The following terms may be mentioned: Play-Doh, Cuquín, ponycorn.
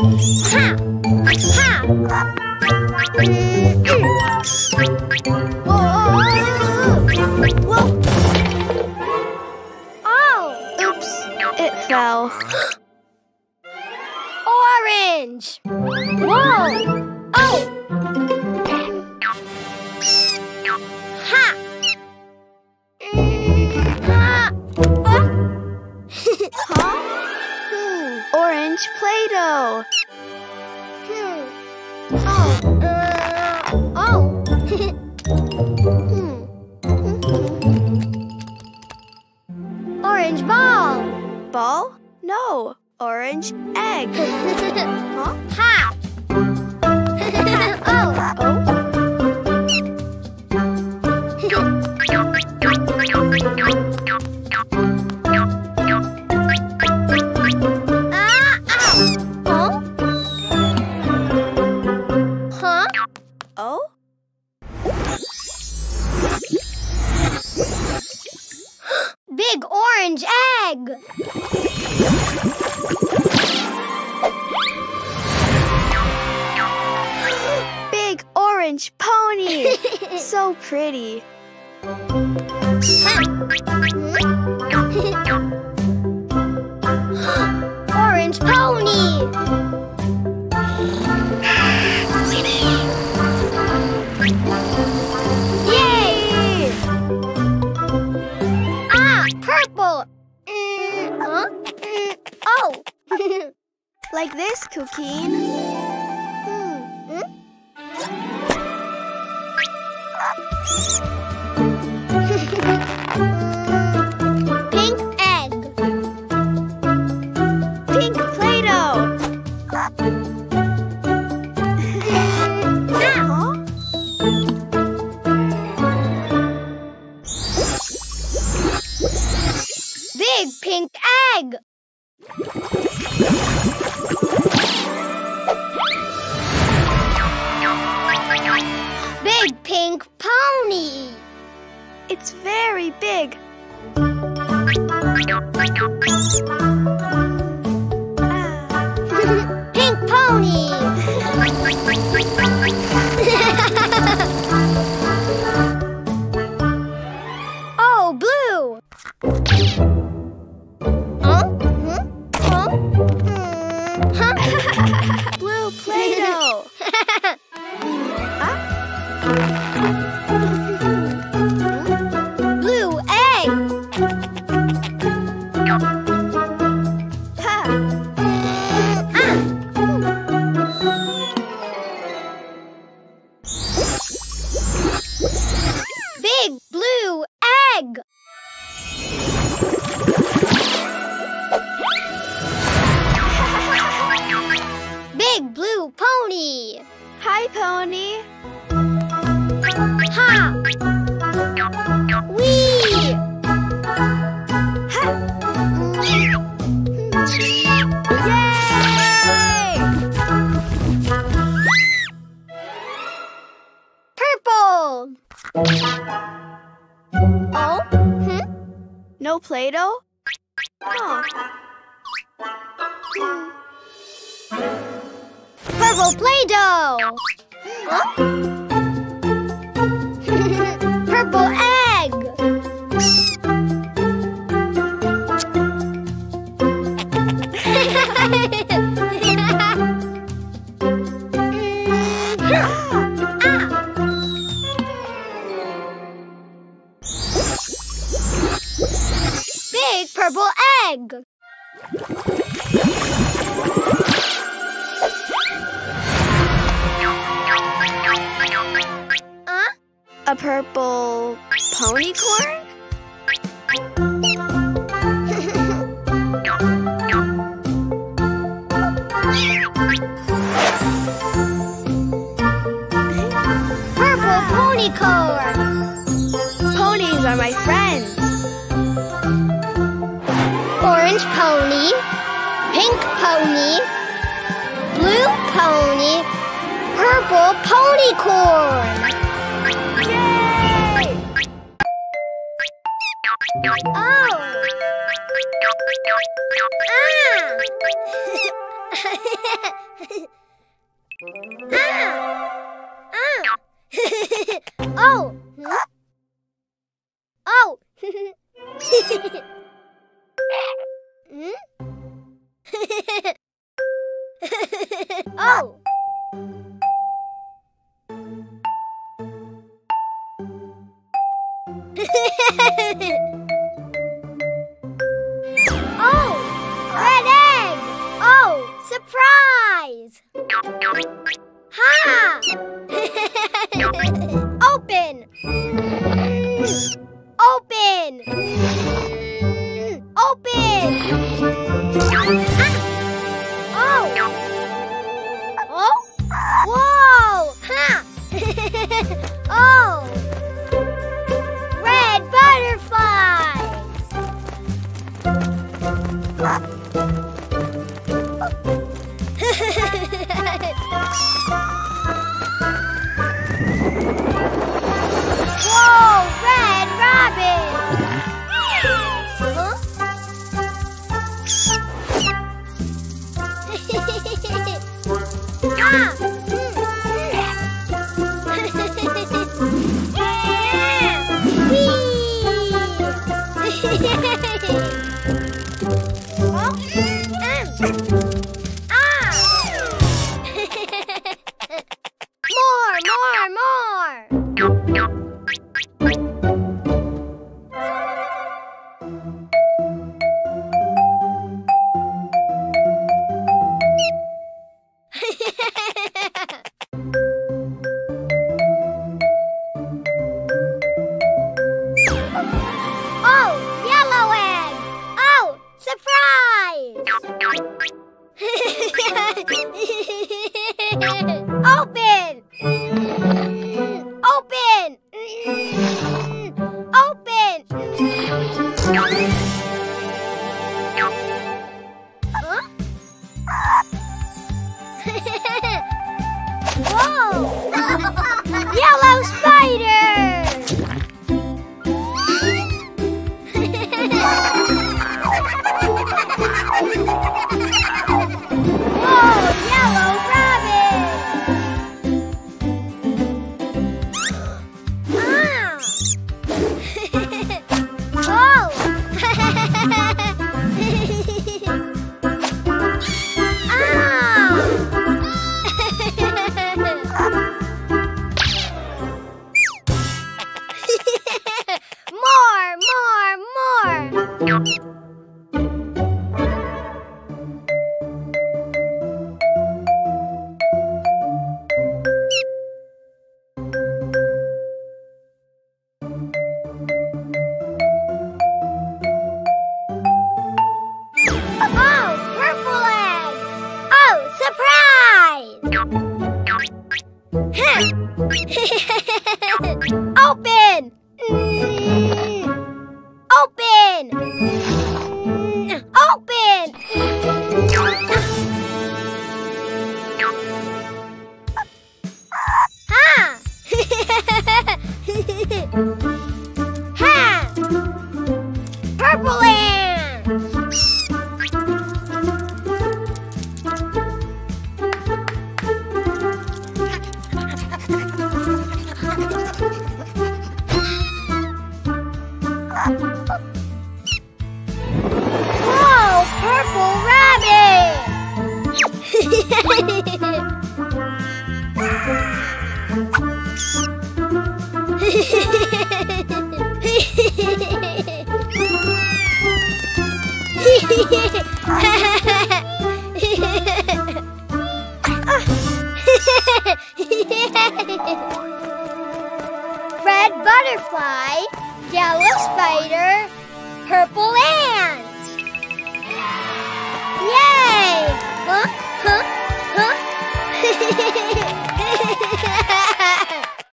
Ha! Ha! Whoa. Oh! Oops, it fell. Orange! Whoa! Oh! Ha! Ha! Huh? Orange Play-Doh! Orange ball. Ball? No. Orange egg. Huh? Ha! Oh. Big orange egg! Big orange pony! So pretty! Orange pony! Like this, Cuquín. Pink egg. Pink Play-Doh. Big pink egg. Big pink pony. It's very big. Pink pony. Oh, blue. Blue Play-Doh. Blue egg. Big blue egg. Big blue pony. Hi, pony. Ha! Wee! Ha! Yay! Purple! Oh? No Play-Doh? Huh. Purple Play-Doh! Huh? Purple egg. Big purple egg. A purple ponycorn? Purple ponycorn! Ponies are my friends. Orange pony, pink pony, blue pony, purple ponycorn! Oh! Ah! Oh! Huh? Oh! Oh! Oh! Red egg! Oh! Surprise! Ha! Open! Open! Open! Ah. Oh! Oh! Whoa! Ha! Oh! Red butterfly, yellow spider, purple ant.